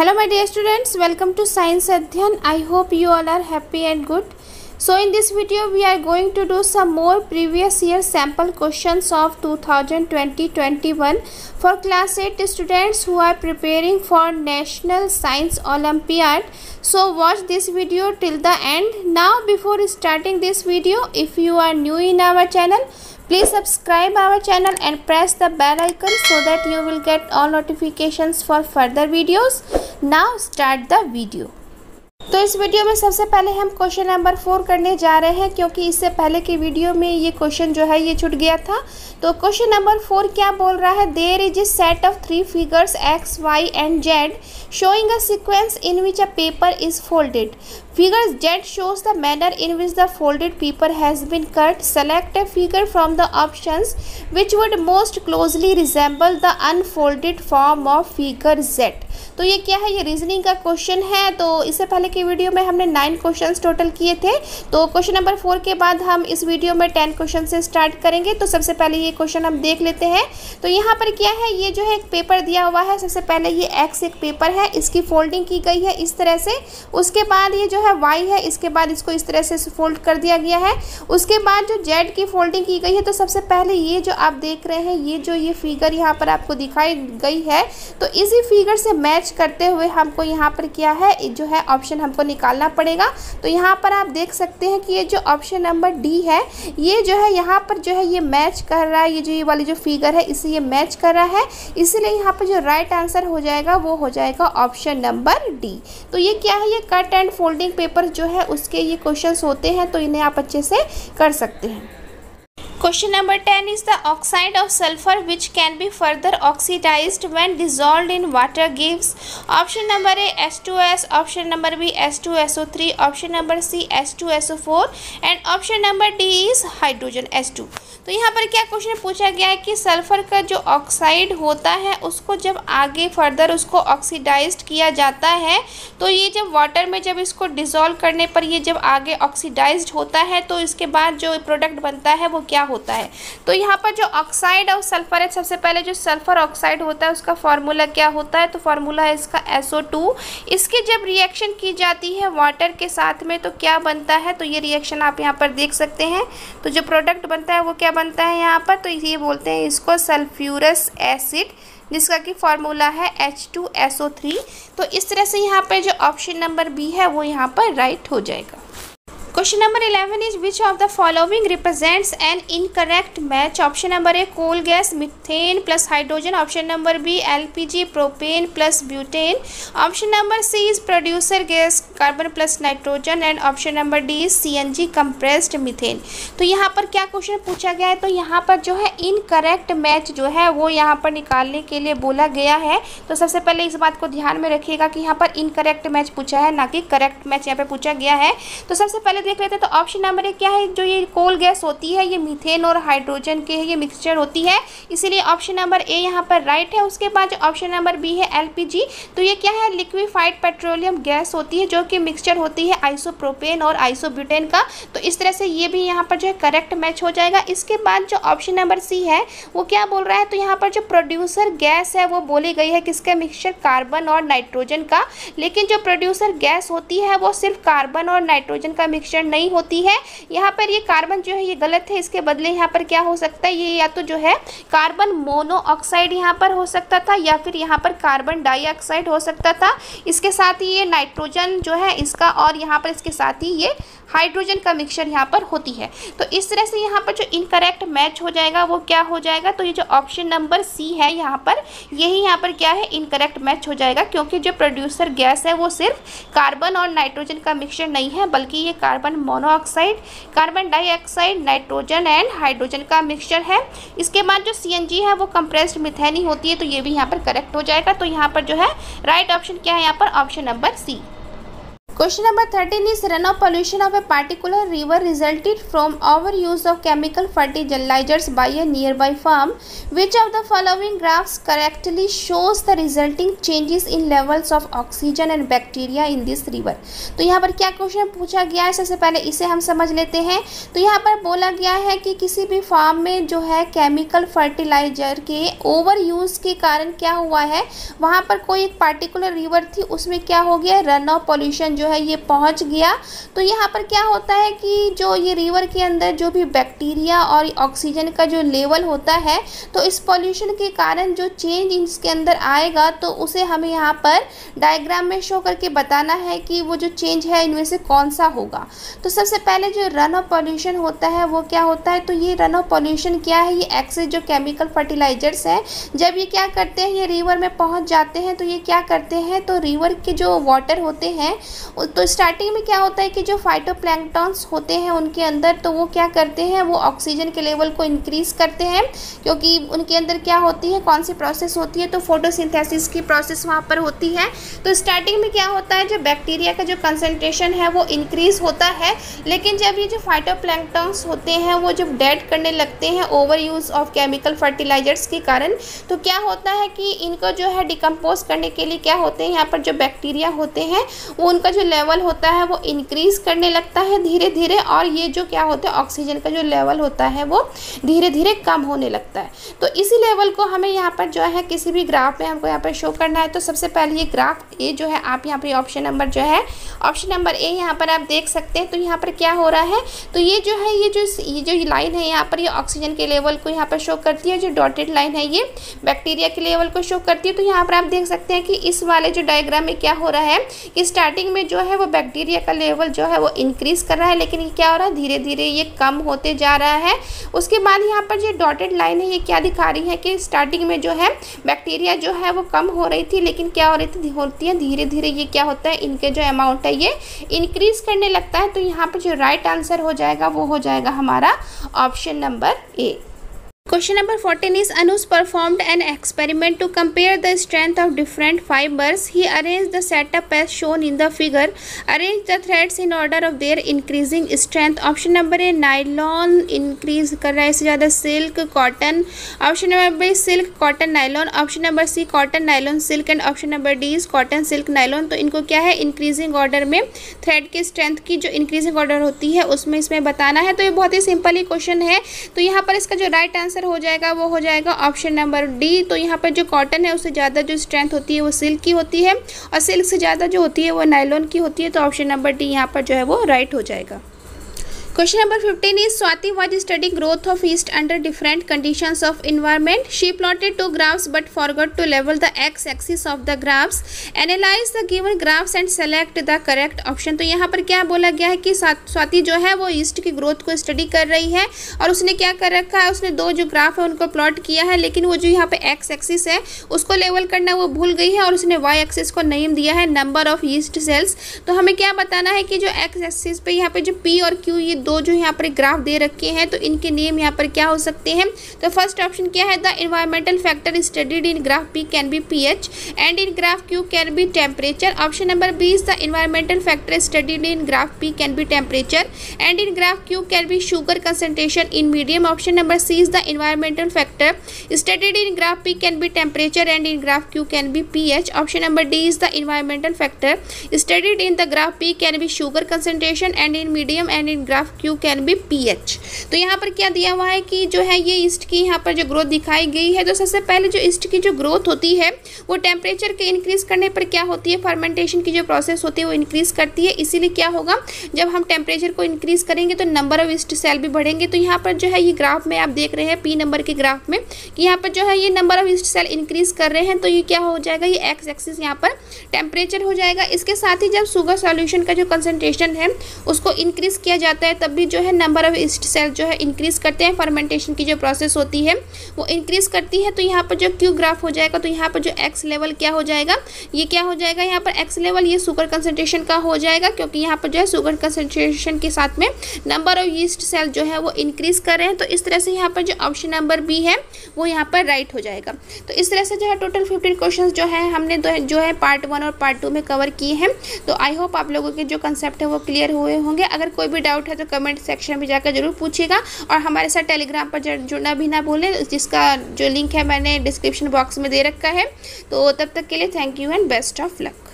Hello my dear students, welcome to Science Adhyayan. I hope you all are happy and good. So in this video we are going to do some more previous year sample questions of 2020-21 for class 8 students who are preparing for National Science Olympiad. So watch this video till the end. Now before starting this video, if you are new in our channel, please subscribe our channel and press the bell icon so that you will get all notifications for further videos. Now start the video. तो इस video में सबसे पहले हम question number 4 करने जा रहे हैं, क्योंकि इससे पहले के वीडियो में ये क्वेश्चन जो है ये छूट गया था। तो क्वेश्चन नंबर 4 क्या बोल रहा है, there is a set of 3 figures X Y and Z showing a sequence in which a paper is folded. Figure Z shows the manner in which the folded paper has been cut. Select a figure from the options which would most closely resemble the unfolded form of figure Z. तो ये क्या है, ये reasoning का question है। तो इससे पहले के वीडियो में हमने 9 क्वेश्चंस टोटल किए थे। तो क्वेश्चन नंबर 4 के बाद हम इस वीडियो में 10 क्वेश्चन से स्टार्ट करेंगे। तो सबसे पहले ये क्वेश्चन हम देख लेते हैं। तो यहाँ पर क्या है, ये जो है एक पेपर दिया हुआ है। सबसे पहले ये एक्स एक पेपर है, इसकी फोल्डिंग की गई है इस तरह से. उसके बाद ये जो है वाई है, इसके बाद इसको इस तरह से फोल्ड कर दिया गया है. उसके बाद जो जेड की फोल्डिंग की गई है, तो सबसे पहले ये जो आप देख रहे हैं, ये जो ये फिगर यहाँ पर आपको दिखाई गई है, तो इसी फिगर से मैच करते हुए हमको यहाँ पर क्या है, जो है ऑप्शन हमको निकालना पड़ेगा। तो यहाँ पर आप देख सकते हैं कि ये जो ऑप्शन नंबर डी है, ये जो है यहाँ पर जो है ये मैच कर रहा है, ये जो ये वाली जो फिगर है इससे ये मैच कर रहा है, इसीलिए यहाँ पर जो राइट आंसर हो जाएगा वो हो जाएगा ऑप्शन नंबर डी. तो ये क्या है, ये कट एंड फोल्डिंग पेपर जो है उसके ये क्वेश्चंस होते हैं, तो इन्हें आप अच्छे से कर सकते हैं. Question number 10 is the oxide of sulfur which can be further oxidized when dissolved in water gives. Option number A H2S, option number B H2SO3, option number C H2SO4 and option number D is hydrogen H2. तो यहाँ पर क्या question पूछा गया है कि sulphur का जो ऑक्साइड होता है उसको जब आगे फर्दर उसको ऑक्सीडाइज्ड किया जाता है, तो ये जब वाटर में जब इसको डिसॉल्व करने पर ये जब आगे ऑक्सीडाइज्ड होता है, तो इसके बाद जो प्रोडक्ट बनता है वो क्या होता है. तो यहाँ पर जो ऑक्साइड और सल्फर है, सबसे पहले जो सल्फर ऑक्साइड होता है उसका फॉर्मूला क्या होता है, तो फार्मूला है इसका SO2. इसकी जब रिएक्शन की जाती है वाटर के साथ में तो क्या बनता है, तो ये रिएक्शन आप यहाँ पर देख सकते हैं. तो जो प्रोडक्ट बनता है वो क्या बनता है यहाँ पर, तो ये बोलते हैं इसको सल्फ्यूरस एसिड, जिसका कि फार्मूला है H2SO3. तो इस तरह से यहाँ पर जो ऑप्शन नंबर बी है वो यहाँ पर राइट हो जाएगा. Question number 11 is which of the following represents an incorrect match. Option number A coal gas methane plus hydrogen, option number B LPG propane plus butane, option number C is producer gas carbon plus nitrogen and option number D is CNG compressed methane. तो यहाँ पर क्या question पूछा गया है, तो यहाँ पर जो है इनकरेक्ट मैच जो है वो यहाँ पर निकालने के लिए बोला गया है. तो सबसे पहले इस बात को ध्यान में रखिएगा कि यहाँ पर इनकरेक्ट मैच पूछा है, ना कि करेक्ट मैच यहाँ पर पूछा गया है. तो सबसे पहले देख लेते हैं, तो ऑप्शन नंबर ए क्या है, जो ये कोल गैस होती है ये मीथेन और हाइड्रोजन के ये मिक्सचर होती है, इसीलिए ऑप्शन नंबर ए यहाँ पर राइट है. उसके बाद जो ऑप्शन नंबर बी है LPG, तो ये क्या है लिक्विफाइड पेट्रोलियम गैस होती है, जो कि मिक्सचर होती है आइसोप्रोपेन और आइसोब्यूटेन का. तो इस तरह से ये भी यहाँ पर जो है करेक्ट मैच हो जाएगा. इसके बाद जो ऑप्शन नंबर सी है वो क्या बोल रहा है, तो यहाँ पर जो प्रोड्यूसर गैस है वो बोली गई है किसका, मिक्सचर कार्बन और नाइट्रोजन का. लेकिन जो प्रोड्यूसर गैस होती है वो सिर्फ कार्बन और नाइट्रोजन का मिक्सचर नहीं होती है. यहाँ पर ये कार्बन जो है ये गलत है, इसके बदले यहाँ पर क्या हो सकता है, ये या तो जो है कार्बन मोनोऑक्साइड यहाँ पर हो सकता था, या फिर यहाँ पर कार्बन डाइऑक्साइड हो सकता था. इसके साथ ही ये नाइट्रोजन जो है इसका, और यहाँ पर इसके साथ ही ये हाइड्रोजन का मिक्सचर यहाँ पर होती है. तो इस तरह से यहाँ पर जो इनकरेक्ट मैच हो जाएगा वो क्या हो जाएगा, तो ये जो ऑप्शन नंबर सी है यहाँ पर यही यहाँ पर क्या है इनकरेक्ट मैच हो जाएगा, क्योंकि जो प्रोड्यूसर गैस है वो सिर्फ कार्बन और नाइट्रोजन का मिक्सचर नहीं है, बल्कि ये carbon monoxide, carbon dioxide, nitrogen and hydrogen का मिक्सचर है. इसके बाद जो CNG है वो कंप्रेस्ड मिथेन ही होती है, तो ये भी यहाँ पर करेक्ट हो जाएगा. तो यहाँ पर जो है राइट ऑप्शन क्या है, यहाँ पर option number C. Question number 13 is runoff pollution of a particular river resulted from overuse of chemical fertilizers by a nearby farm. Which of the following graphs correctly shows the resulting changes in levels of oxygen and bacteria in this river? तो यहाँ पर क्या question पूछा गया है, सबसे पहले इसे हम समझ लेते हैं। तो यहाँ पर बोला गया है कि किसी भी फार्म में जो है केमिकल फर्टिलाइजर के ओवरयूज के कारण क्या हुआ है, वहाँ पर कोई एक पार्टिकुलर रिवर थी, उसमें क्या हो गया, रन ऑफ पॉल्यूशन जो है ये पहुंच गया। तो यहाँ पर क्या होता है कि जो ये रिवर के अंदर जो भी बैक्टीरिया और ऑक्सीजन का जो लेवल होता है, तो इस पॉल्यूशन के कारण जो चेंज इसके अंदर आएगा, तो उसे हमें यहाँ पर डायग्राम में शो करके बताना है कि वो जो चेंज है इनमें से कौन सा होगा। तो सबसे पहले जो रन ऑफ पॉल्यूशन होता है वो क्या होता है, तो ये रन ऑफ पॉल्यूशन क्या है, ये एक्सेस जो केमिकल फर्टिलाइजर्स हैं, जब ये क्या करते हैं, ये रिवर में पहुँच जाते हैं, तो ये क्या करते हैं, तो रिवर के जो वाटर होते हैं, तो स्टार्टिंग में क्या होता है कि जो फाइटोप्लैंक्टॉन्स होते हैं उनके अंदर, तो वो क्या करते हैं, वो ऑक्सीजन के लेवल को इंक्रीज़ करते हैं, क्योंकि उनके अंदर क्या होती है, कौन सी प्रोसेस होती है, तो फोटोसिंथेसिस की प्रोसेस वहाँ पर होती है। तो स्टार्टिंग में क्या होता है, जो बैक्टीरिया का जो कंसनट्रेशन है वो इंक्रीज़ होता है, लेकिन जब ये जो फाइटोप्लैंक्टॉन्स होते हैं वो जब डेड करने लगते हैं over use of chemical fertilizers के कारण, तो क्या होता है कि इनको जो है डिकम्पोज करने के लिए क्या होते हैं, यहाँ पर जो बैक्टीरिया होते हैं वो उनका जो लेवल होता है वो इंक्रीज करने लगता है धीरे धीरे, और ये जो क्या होता है, ऑक्सीजन का जो लेवल होता है वो धीरे धीरे कम होने लगता है। तो इसी लेवल को हमें यहाँ पर जो है किसी भी ग्राफ में हमको यहाँ पर शो करना है। तो सबसे पहले ये ग्राफ ए जो है, आप यहाँ पर ऑप्शन नंबर जो है, ऑप्शन नंबर ए यहाँ पर आप देख सकते हैं। तो यहाँ पर क्या हो रहा है, तो ये जो लाइन है यहाँ पर, ये ऑक्सीजन के लेवल को यहाँ पर शो करती है, जो डॉटेड लाइन है ये बैक्टीरिया के लेवल को शो करती है। तो यहाँ पर आप देख सकते हैं कि इस वाले जो डायग्राम में क्या हो रहा है कि स्टार्टिंग में जो है वो बैक्टीरिया का लेवल जो है वो इंक्रीज़ कर रहा है, लेकिन ये क्या हो रहा है, धीरे धीरे ये कम होते जा रहा है। उसके बाद यहाँ पर जो डॉटेड लाइन है ये क्या दिखा रही है कि स्टार्टिंग में जो है बैक्टीरिया जो है वो कम हो रही थी, लेकिन क्या हो रही थी, होती है धीरे धीरे ये क्या होता है, इनके जो अमाउंट है ये इंक्रीज़ करने लगता है। तो यहाँ पर जो राइट आंसर हो जाएगा वो हो जाएगा हमारा option number A. Question number 14 is Anuj performed an experiment to compare the strength of different fibers. He arranged the setup as shown in the figure. Arrange the threads in order of their increasing strength. Option number A nylon increase कर रहा है इससे ज़्यादा, silk, cotton. Option number B silk, cotton, nylon. Option number C cotton, nylon, silk and option number D is cotton, silk, nylon. तो इनको क्या है, increasing order में thread की strength की जो increasing order होती है उसमें इसमें बताना है। तो ये बहुत ही simple ही question है। तो यहाँ पर इसका जो right answer हो जाएगा वो हो जाएगा ऑप्शन नंबर डी। तो यहाँ पर जो कॉटन है उससे ज़्यादा जो स्ट्रेंथ होती है वो सिल्क की होती है, और सिल्क से ज़्यादा जो होती है वो नायलॉन की होती है। तो ऑप्शन नंबर डी यहाँ पर जो है वो राइट हो जाएगा। Question number 15 is Swati was studying growth of yeast under different conditions of environment. She plotted two graphs but forgot to level the x-axis of the graphs. Analyze the given graphs and select the correct option. तो यहाँ पर क्या बोला गया है कि स्वाति जो है वो yeast की growth को study कर रही है, और उसने क्या कर रखा है, उसने दो जो ग्राफ है उनको प्लॉट किया है, लेकिन वो जो यहाँ पे x-axis है उसको लेवल करना वो भूल गई है, और उसने y-axis को नेम दिया है नंबर ऑफ यीस्ट सेल्स। तो हमें क्या बताना है कि जो x-axis पे यहाँ पे जो p और q ये दो जो यहाँ पर ग्राफ दे रखे हैं, तो इनके नेम यहाँ पर क्या हो सकते हैं। तो फर्स्ट ऑप्शन क्या है, the environmental factor studied in graph P can be pH and in graph Q can be temperature. Option number B is the environmental factor studied in graph P can be temperature and in graph Q can be sugar concentration in medium. Option number C is the environmental factor studied in graph P can be temperature and in graph Q can be pH. Option number D is the environmental factor studied in the graph P can be sugar concentration and in medium and in graph Q can be pH। तो यहाँ पर क्या दिया हुआ है कि जो है ये यीस्ट की यहाँ पर जो ग्रोथ दिखाई गई है। तो सबसे पहले जो यीस्ट की जो ग्रोथ होती है वो टेम्परेचर के इंक्रीज करने पर क्या होती है, फर्मेंटेशन की जो प्रोसेस होती है वो इंक्रीज करती है। इसीलिए क्या होगा, जब हम टेम्परेचर को इंक्रीज करेंगे तो नंबर ऑफ यीस्ट सेल भी बढ़ेंगे। तो यहाँ पर जो है ये ग्राफ में आप देख रहे हैं पी नंबर के ग्राफ में कि यहाँ पर जो है ये number of yeast cell increase कर रहे हैं। तो ये क्या हो जाएगा, ये एक्स एक्सिस यहाँ पर टेम्परेचर हो जाएगा। इसके साथ ही जब शुगर सॉल्यूशन का जो कंसनट्रेशन है उसको इंक्रीज किया जाता है तब भी जो है नंबर ऑफ यीस्ट सेल जो है इंक्रीज करते हैं, फर्मेंटेशन की जो प्रोसेस होती है वो इंक्रीज करती है। तो यहाँ पर जो क्यू ग्राफ हो जाएगा, तो यहाँ पर जो एक्स लेवल क्या हो जाएगा, ये क्या हो जाएगा, यहाँ पर एक्स लेवल ये शुगर कंसनट्रेशन का हो जाएगा, क्योंकि यहाँ पर जो है शुगर कंसनट्रेशन के साथ में नंबर ऑफ यीस्ट सेल जो है वो इंक्रीज कर रहे हैं। तो इस तरह से यहाँ पर जो ऑप्शन नंबर बी है वो यहाँ पर राइट हो जाएगा। तो इस तरह से जो है टोटल 15 क्वेश्चन जो है हमने जो है पार्ट 1 और पार्ट 2 में कवर किए हैं। तो आई होप आप लोगों के जो कंसेप्ट है वो क्लियर हुए होंगे। अगर कोई भी डाउट है तो कमेंट सेक्शन में जाकर जरूर पूछिएगा और हमारे साथ टेलीग्राम पर जुड़ना भी ना भूलें, जिसका जो लिंक है मैंने डिस्क्रिप्शन बॉक्स में दे रखा है। तो तब तक के लिए thank you and best of luck.